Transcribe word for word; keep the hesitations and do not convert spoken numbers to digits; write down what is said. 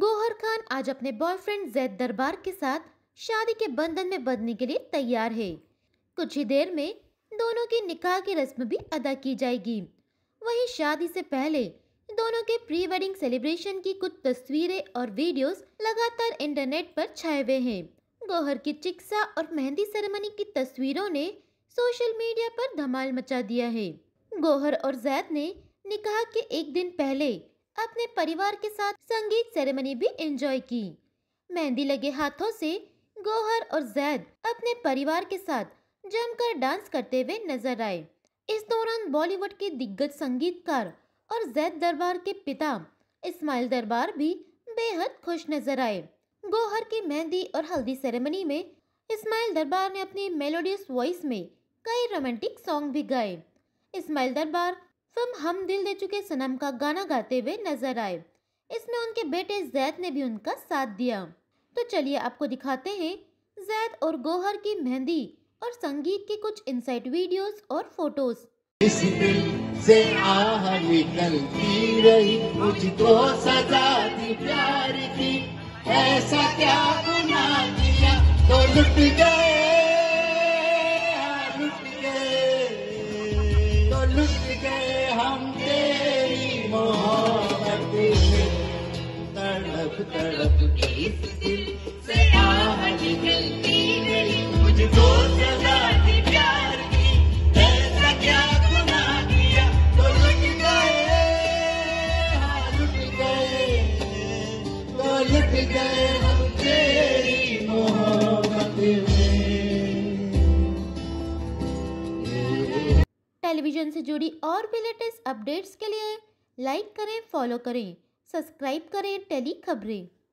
गौहर खान आज अपने बॉयफ्रेंड जैद दरबार के साथ शादी के बंधन में बंधने के लिए तैयार है। कुछ ही देर में दोनों की निकाह की रस्म भी अदा की जाएगी। वहीं शादी से पहले दोनों के प्री वेडिंग सेलिब्रेशन की कुछ तस्वीरें और वीडियोस लगातार इंटरनेट पर छाए हुए हैं। गौहर की चिक्सा और मेहंदी सेरेमनी की तस्वीरों ने सोशल मीडिया पर धमाल मचा दिया है। गौहर और जैद ने निकाह के एक दिन पहले अपने परिवार के साथ संगीत सेरेमनी भी एंजॉय की। मेहंदी लगे हाथों से गौहर और जैद अपने परिवार के साथ जमकर डांस करते हुए नजर आए। इस दौरान बॉलीवुड के दिग्गज संगीतकार और जैद दरबार के पिता इस्माइल दरबार भी बेहद खुश नजर आए। गौहर की मेहंदी और हल्दी सेरेमनी में इस्माइल दरबार ने अपनी मेलोडियस वॉइस में कई रोमांटिक सॉन्ग भी गाए। इस्माइल दरबार फिल्म हम दिल दे चुके सनम का गाना गाते हुए नजर आए। इसमें उनके बेटे जैद ने भी उनका साथ दिया। तो चलिए आपको दिखाते हैं जैद और गौहर की मेहंदी और संगीत के कुछ इनसाइट वीडियोस और फोटोज। इस दिल से आह निकलती रही, मुझको सजा दी प्यार की, ऐसा क्या गुनाह किया तो लुट गए, लुट गए, तो लुट गए हम तेरी मोहब्बत में, तड़प तड़प के इस दिल से आह निकलती रही, मुझको सजा दी प्यार की, ऐसा क्या गुनाह किया तो लुट गए, हाँ लुट गए, तो लुट गए हम तेरी मोहब्बत में। टेलीविजन से जुड़ी और भी लेटेस्ट अपडेट्स के लिए लाइक करें, फॉलो करें, सब्सक्राइब करें टेली खबरें।